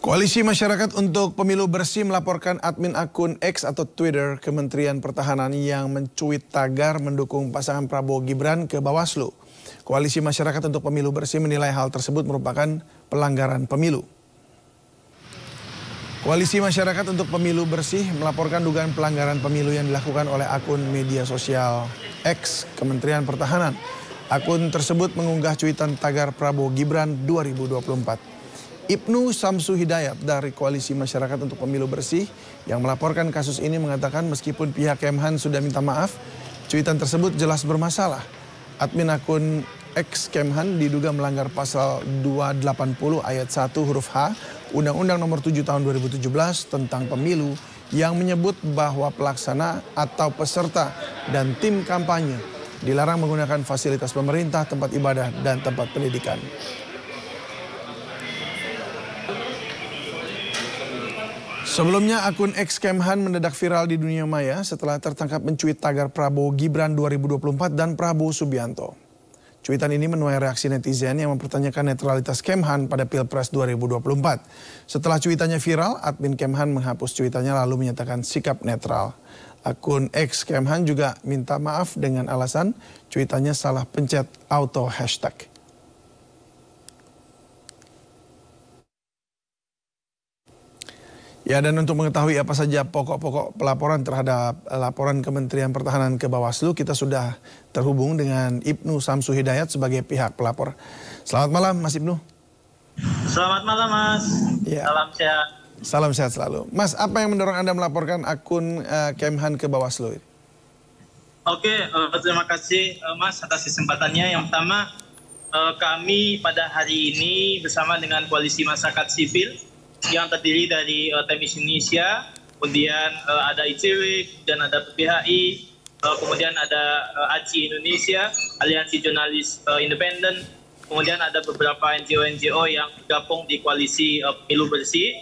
Koalisi Masyarakat untuk Pemilu Bersih melaporkan admin akun X atau Twitter Kementerian Pertahanan yang mencuit tagar mendukung pasangan Prabowo-Gibran ke Bawaslu. Koalisi Masyarakat untuk Pemilu Bersih menilai hal tersebut merupakan pelanggaran pemilu. Koalisi Masyarakat untuk Pemilu Bersih melaporkan dugaan pelanggaran pemilu yang dilakukan oleh akun media sosial X Kementerian Pertahanan. Akun tersebut mengunggah cuitan tagar Prabowo-Gibran 2024. Ibnu Samsu Hidayat dari Koalisi Masyarakat untuk Pemilu Bersih yang melaporkan kasus ini mengatakan meskipun pihak Kemhan sudah minta maaf, cuitan tersebut jelas bermasalah. Admin akun X Kemhan diduga melanggar pasal 280 ayat 1 huruf H Undang-Undang Nomor 7 Tahun 2017 tentang Pemilu yang menyebut bahwa pelaksana atau peserta dan tim kampanye dilarang menggunakan fasilitas pemerintah, tempat ibadah, dan tempat pendidikan. Sebelumnya akun X Kemhan mendadak viral di dunia maya setelah tertangkap mencuit tagar Prabowo-Gibran 2024 dan Prabowo Subianto. Cuitan ini menuai reaksi netizen yang mempertanyakan netralitas Kemhan pada Pilpres 2024. Setelah cuitannya viral, admin Kemhan menghapus cuitannya lalu menyatakan sikap netral. Akun X Kemhan juga minta maaf dengan alasan cuitannya salah pencet auto hashtag. Ya, dan untuk mengetahui apa saja pokok-pokok pelaporan terhadap laporan Kementerian Pertahanan ke Bawaslu, kita sudah terhubung dengan Ibnu Samsu Hidayat sebagai pihak pelapor. Selamat malam, Mas Ibnu. Selamat malam, Mas. Ya. Salam sehat. Salam sehat selalu. Mas, apa yang mendorong Anda melaporkan akun Kemhan ke Bawaslu? Oke, terima kasih, Mas, atas kesempatannya. Yang pertama, kami pada hari ini bersama dengan Koalisi Masyarakat Sipil yang terdiri dari Timis Indonesia, kemudian ada ICW, dan ada PPI, kemudian ada ACI Indonesia, Aliansi Jurnalis Independen, kemudian ada beberapa NGO-NGO yang bergabung di Koalisi Pemilu Bersih,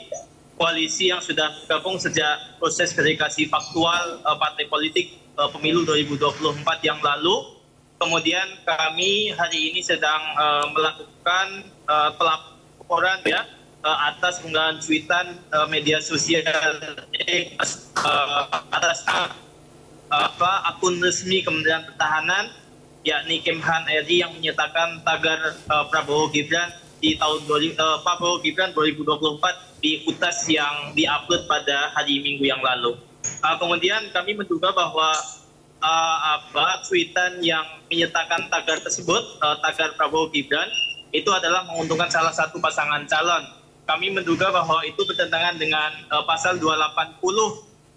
koalisi yang sudah bergabung sejak proses verifikasi faktual partai politik pemilu 2024 yang lalu. Kemudian kami hari ini sedang melakukan pelaporan, ya, atas unggahan cuitan media sosial atas akun resmi Kementerian Pertahanan, yakni Kemhan RI, yang menyatakan tagar Prabowo-Gibran di tahun Prabowo-Gibran 2024 di utas yang diupload pada hari Minggu yang lalu. Kemudian kami menduga bahwa cuitan yang menyatakan tagar tersebut, tagar Prabowo-Gibran, itu adalah menguntungkan salah satu pasangan calon. Kami menduga bahwa itu bertentangan dengan pasal 280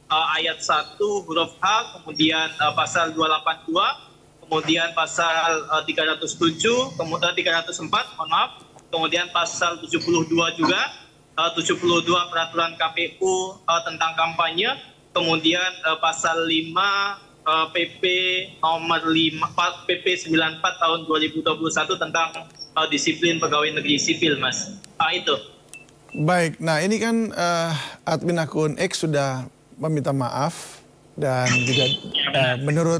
ayat 1 huruf H, kemudian pasal 282, kemudian pasal 307, kemudian 304, mohon maaf, kemudian pasal 72 juga, 72 peraturan KPU tentang kampanye, kemudian pasal 5 PP nomor 5 PP 94 tahun 2021 tentang disiplin pegawai negeri sipil, Mas. Itu. Baik, nah ini kan admin akun X sudah meminta maaf dan juga menurut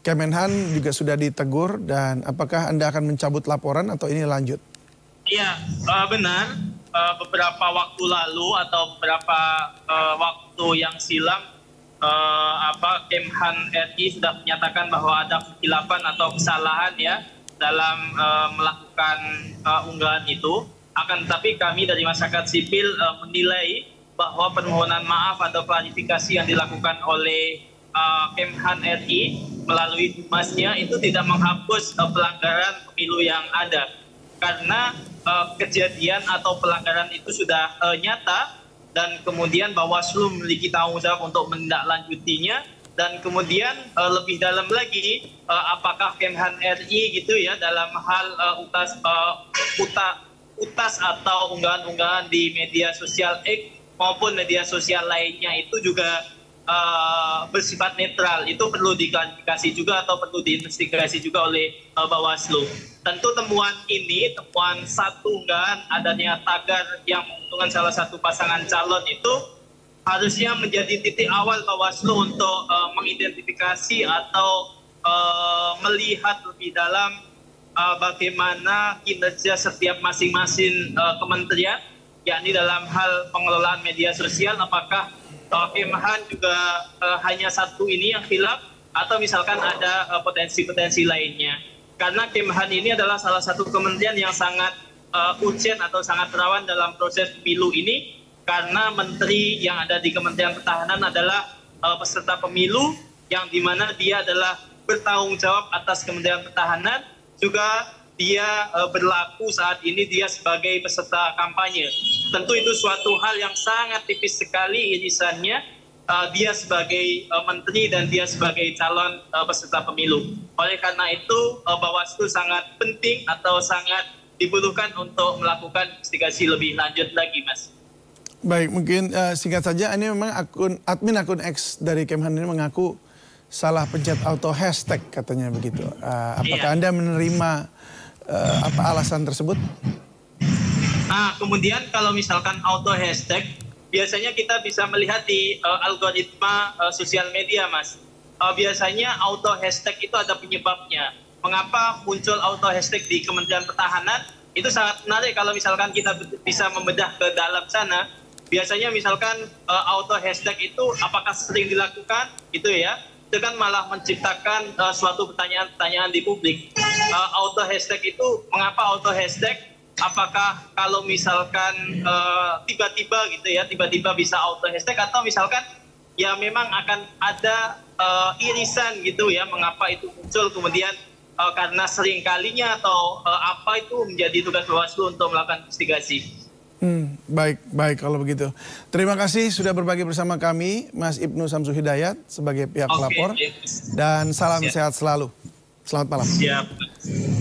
Kemenhan juga sudah ditegur, dan apakah Anda akan mencabut laporan atau ini lanjut? Iya, benar. Beberapa waktu lalu atau beberapa waktu yang silam Kemhan RI sudah menyatakan bahwa ada kekhilafan atau kesalahan, ya, dalam melakukan unggahan itu. Akan tetapi kami dari masyarakat sipil menilai bahwa permohonan maaf atau klarifikasi yang dilakukan oleh Kemhan RI melalui humasnya itu tidak menghapus pelanggaran pemilu yang ada. Karena kejadian atau pelanggaran itu sudah nyata, dan kemudian Bawaslu memiliki tanggung jawab untuk menindaklanjutinya, dan kemudian lebih dalam lagi apakah Kemhan RI gitu, ya, dalam hal utas atau unggahan-unggahan di media sosial X maupun media sosial lainnya itu juga bersifat netral. Itu perlu diklarifikasi juga atau perlu diinvestigasi juga oleh Bawaslu. Tentu temuan ini, temuan satu unggahan adanya tagar yang menguntungkan salah satu pasangan calon itu harusnya menjadi titik awal Bawaslu untuk mengidentifikasi atau melihat lebih dalam bagaimana kinerja setiap masing-masing kementerian yakni dalam hal pengelolaan media sosial, apakah Kemhan juga hanya satu ini yang khilaf atau misalkan ada potensi-potensi lainnya. Karena Kemhan ini adalah salah satu kementerian yang sangat urgent atau sangat rawan dalam proses pemilu ini, karena menteri yang ada di Kementerian Pertahanan adalah peserta pemilu yang dimana dia adalah bertanggung jawab atas Kementerian Pertahanan, juga dia berlaku saat ini dia sebagai peserta kampanye. Tentu itu suatu hal yang sangat tipis sekali irisannya, dia sebagai menteri dan dia sebagai calon peserta pemilu. Oleh karena itu, Bawaslu sangat penting atau sangat dibutuhkan untuk melakukan investigasi lebih lanjut lagi, Mas. Baik, mungkin singkat saja, ini memang admin akun X dari Kemhan ini mengaku salah pencet auto hashtag katanya begitu. Apakah Anda menerima apa alasan tersebut? Nah, kemudian kalau misalkan auto hashtag, biasanya kita bisa melihat di algoritma sosial media, Mas. Biasanya auto hashtag itu ada penyebabnya. Mengapa muncul auto hashtag di Kementerian Pertahanan? Itu sangat menarik kalau misalkan kita bisa membedah ke dalam sana. Biasanya misalkan auto hashtag itu apakah sering dilakukan, gitu ya. Itu kan malah menciptakan suatu pertanyaan-pertanyaan di publik. Auto hashtag itu, mengapa auto hashtag? Apakah kalau misalkan tiba-tiba gitu ya, tiba-tiba bisa auto hashtag, atau misalkan ya memang akan ada irisan gitu ya, mengapa itu muncul, kemudian karena sering kalinya atau apa itu menjadi tugas Bawaslu untuk melakukan investigasi. Baik kalau begitu. Terima kasih sudah berbagi bersama kami, Mas Ibnu Samsu Hidayat sebagai pihak pelapor. Dan salam sehat selalu. Selamat malam. Siap.